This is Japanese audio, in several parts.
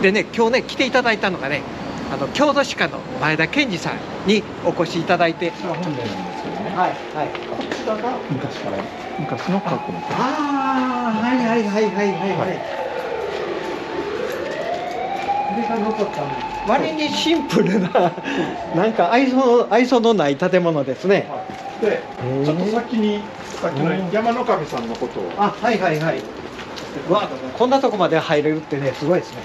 でね、今日ね来ていただいたのがね、郷土史家の前田健二さんにお越しいただいて、本殿なんですよね。はいはい。こちらが昔から昔の過去の。ああ、はいはいはいはいはいはい。これが残ったんです。割にシンプルななんか愛想のない建物ですね。はい、で、ちょっと先にさっきの山の神さんのことを。あ、はいはいはい。わ、こんなとこまで入れるってね、すごいですね。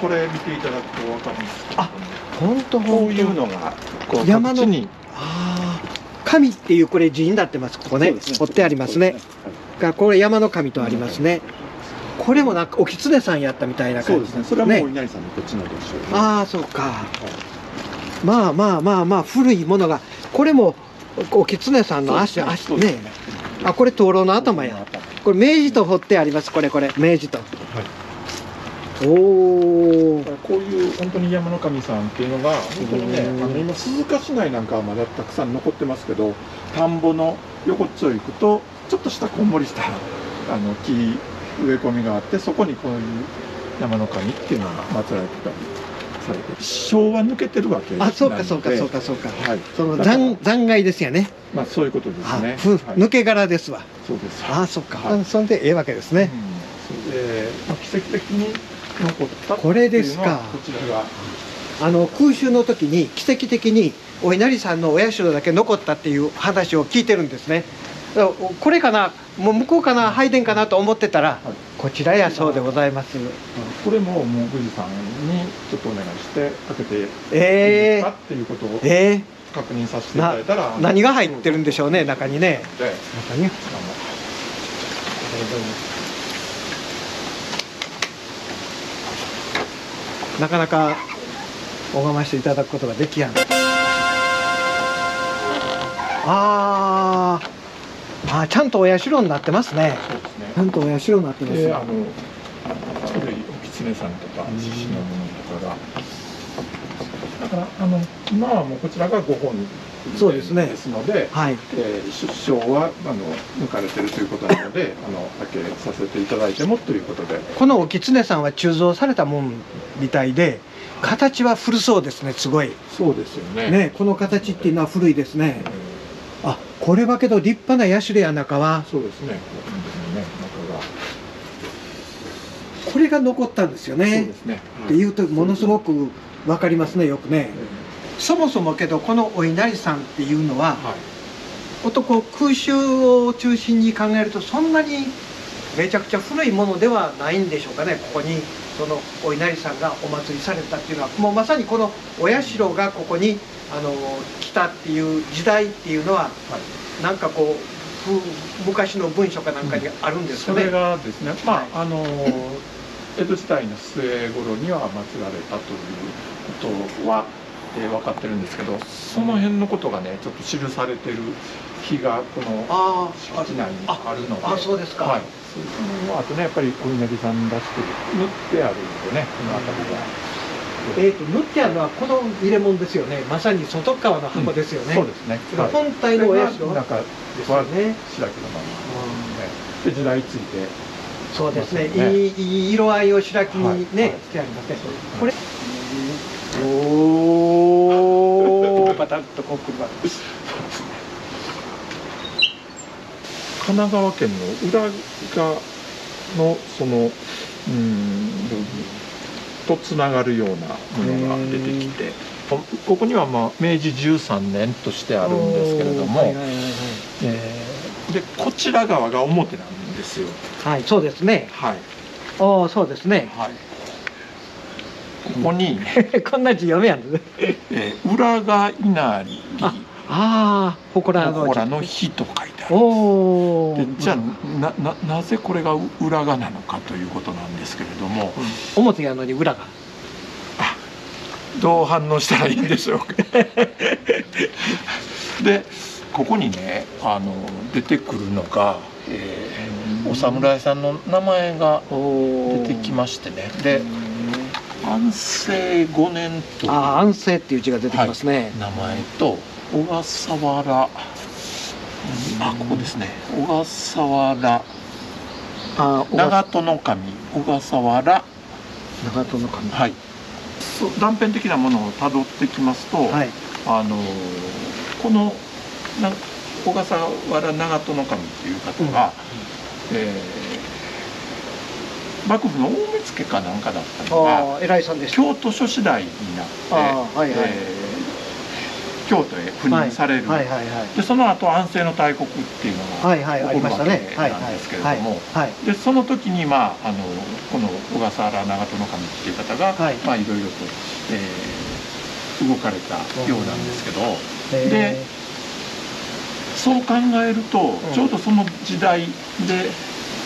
これ見ていただくとわかるんですけど、ね。あ、本当こういうのがこう山のに。ああ、神っていうこれ字になってます。ここね、彫ってありますね。が、これ山の神とありますね。これもなんかお狐さんやったみたいな感じですね。それはもう稲荷さんのこっちのでしょう、ね。ああ、そうか。はい、まあまあまあまあ古いものが、これもお狐さんの足ね。あ、これ灯籠の頭や。これ明治と彫ってあります。これ明治と。はい、おお。こういう本当に山の神さんっていうのが本当にね、今鈴鹿市内なんかはまだたくさん残ってますけど、田んぼの横っちょ行くとちょっとしたこんもりした木植え込みがあって、そこにこういう山の神っていうのが祀られてたりされて、昭和抜けてるわけです。あ、そうかそうかそうかそうか。はい。その残骸ですよね。まあそういうことですね。抜け殻ですわ。そうです。あ、そっか。そんでええわけですね。奇跡的に残った。これですか。こちらが空襲の時に奇跡的にお稲荷さんのお社だけ残ったっていう話を聞いてるんですね。これかな、もう向こうかな、拝殿かなと思ってたら、はい、こちらやそうでございます。これももう富士山にちょっとお願いして開けていいですかっていうことを確認させていただいたら、何が入ってるんでしょうね、中にね。中に。なかなか拝ましていただくことができやん。ああ。あ、ちゃんとお社になってますね。ちゃんとお社になってます。古いお狐さんとか獅子のものとかが。だから今はもうこちらがご本殿ですので、はい。出生は抜かれてるということなので、開けさせていただいてもということで。このお狐さんは鋳造されたもんみたいで、形は古そうですね。すごい。そうですよね。ね、この形っていうのは古いですね。あ、これはけど立派な社や中は。そうですね。これが残ったんですよね。っていうとものすごくわかりますね、よくね。そもそもけどこのお稲荷さんっていうのは、男空襲を中心に考えるとそんなにめちゃくちゃ古いものではないんでしょうかね。ここにそのお稲荷さんがお祭りされたっていうのは、もうまさにこのお社がここに来たっていう時代っていうのは、なんかこう昔の文書かなんかにあるんですかね。それがですね、まあ江戸時代の末頃には祀られたということは分かってるんですけど、その辺のことがねちょっと記されてる碑がこの敷地内にあるので、あ、そうですか。はい。あとね、やっぱりお稲荷さんらしく塗ってあるのでね、この辺りが。塗ってあるのはこの入れ物ですよね。まさに外側の箱ですよね。そうですね。本体のお社の中ですよね。白木のままで時代ついて。そうですね。いい色合いを白木にねしてありますね。これ。おお。パタッとこうくるわ。神奈川県の裏側のそのとつながるようなものが出てきて、ここにはまあ明治13年としてあるんですけれども、でこちら側が表なんですよ。はい、そうですね。はい。おお、そうですね。はい。ここにこんな字読めやん。裏が稲荷。ああ、祠の碑と書いてあるんです。じゃあなぜこれが裏がなのかということなんですけれども、表やのに裏が、どう反応したらいいんでしょうか。でここにね出てくるのが、お侍さんの名前が出てきましてね。で安政5年という、安政っていう字が出てきますね。名前と小笠原、あ、ここですね。小笠原、長門守、小笠原長門の神、はい、断片的なものをたどってきますと、はい、この小笠原長門の神っていう方が、うん幕府の大目付かなんかだったのが偉いさんでした。京都諸次第になって、はいはい京都へ赴任される。でその後安政の大国っていうのが起こるわけなんですけれども、でその時にこの小笠原長門守っていう方がいろいろと動かれたようなんですけど、でそう考えるとちょうどその時代で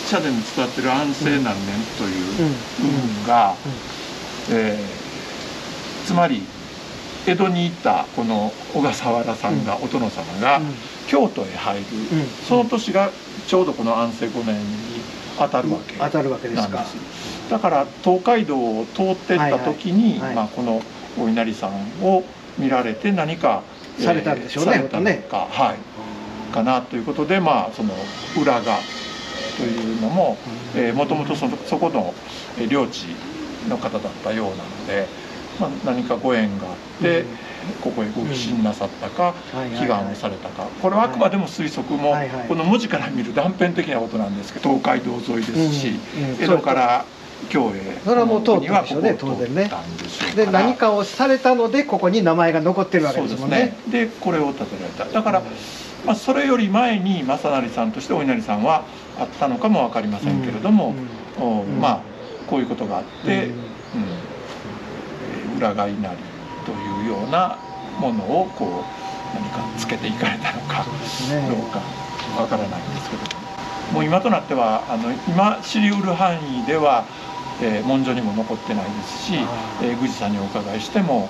社殿に伝わってる安政何年という運がつまり江戸にいたこの小笠原さんが、お殿様が京都へ入る、その年がちょうどこの安政5年に当たるわけなんです。だから東海道を通っていった時にこのお稲荷さんを見られて何かされたんでしょうねかなということで、その裏がというのももともとそこの領地の方だったようなので。何かご縁があってここへご寄進なさったか祈願をされたか、これはあくまでも推測もこの文字から見る断片的なことなんですけど、東海道沿いですし江戸から京へそれはもう通ったんでしょうね、当然ね。で何かをされたのでここに名前が残ってるわけですもんね。でこれを建てられた。だからそれより前に正成さんとしてお稲荷さんはあったのかも分かりませんけれども、こういうことがあって。裏が稲荷というようなものをこう何かつけていかれたのかどうかわからないんですけど、もう今となっては今知りうる範囲では文書にも残ってないですし、宮司さんにお伺いしても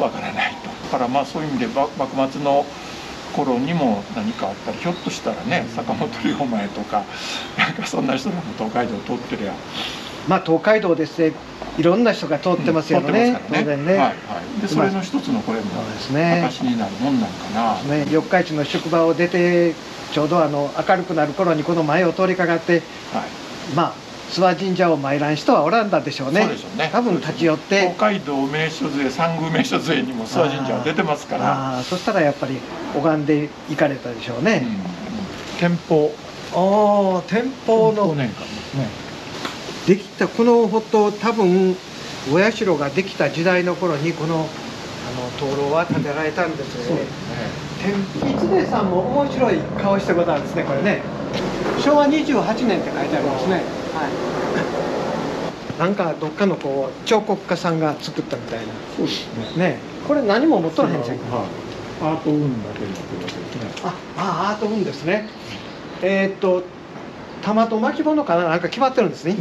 わからないと。だからそういう意味で幕末の頃にも何かあったらひょっとしたらね、坂本龍馬とかなんかそんな人らも東海道を通ってりゃ。東海道ですね、いろんな人が通ってますよね、当然ね。でそれの一つのこれも証になるもんなんかな。四日市の宿場を出てちょうど明るくなる頃にこの前を通りかかって諏訪神社を参覧人はおらんだでしょうね、多分立ち寄って。東海道名所杖、三宮名所杖にも諏訪神社は出てますから、そしたらやっぱり拝んで行かれたでしょうね。天保、天保の年間ですね。できたこのほと多分お社ができた時代の頃にこの灯籠は建てられたんですよね。天一礼さんも面白い顔してございますね、これね。昭和28年って書いてありますね。はい。なんかどっかのこう彫刻家さんが作ったみたいな。そうですね。ね、これ何も持っとらへんじゃん。アート運だけになってるわけですね。アート運ですね。玉と巻物かな、なんか決まってるんですね。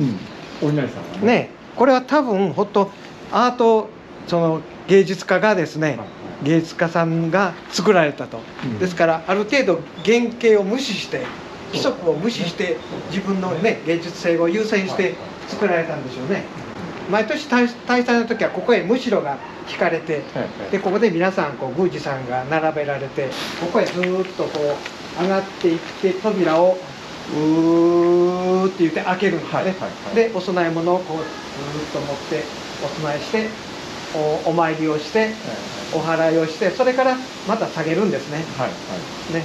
お稲荷さんね。ね、これは多分アート芸術家がですね、芸術家さんが作られたと。ですからある程度原型を無視して、規則を無視して自分のね芸術性を優先して作られたんでしょうね。毎年大祭の時はここへむしろが引かれて、でここで皆さん宮司さんが並べられて、ここへずっと上がっていって扉を。うーって言って開けるんですね。でお供え物をずっと持ってお供えしてお参りをしてお祓いをして、それからまた下げるんですね。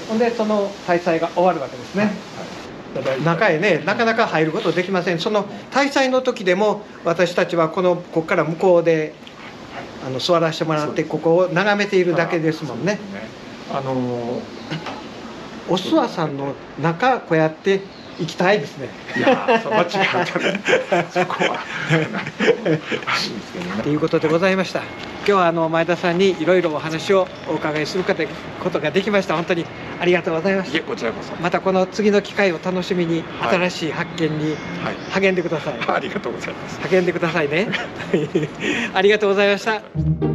ほんでその大祭が終わるわけですね。中へねなかなか入ることできません。その大祭の時でも私たちはここから向こうで座らせてもらって、ここを眺めているだけですもんね。お諏訪さんの中こうやって行きたいですね。いや、そこは違う。そこは。ということでございました。今日は前田さんにいろいろお話をお伺いすることができました。本当にありがとうございました。こちらこそ。またこの次の機会を楽しみに、新しい発見に励んでください。ありがとうございます。励んでくださいね。ありがとうございました。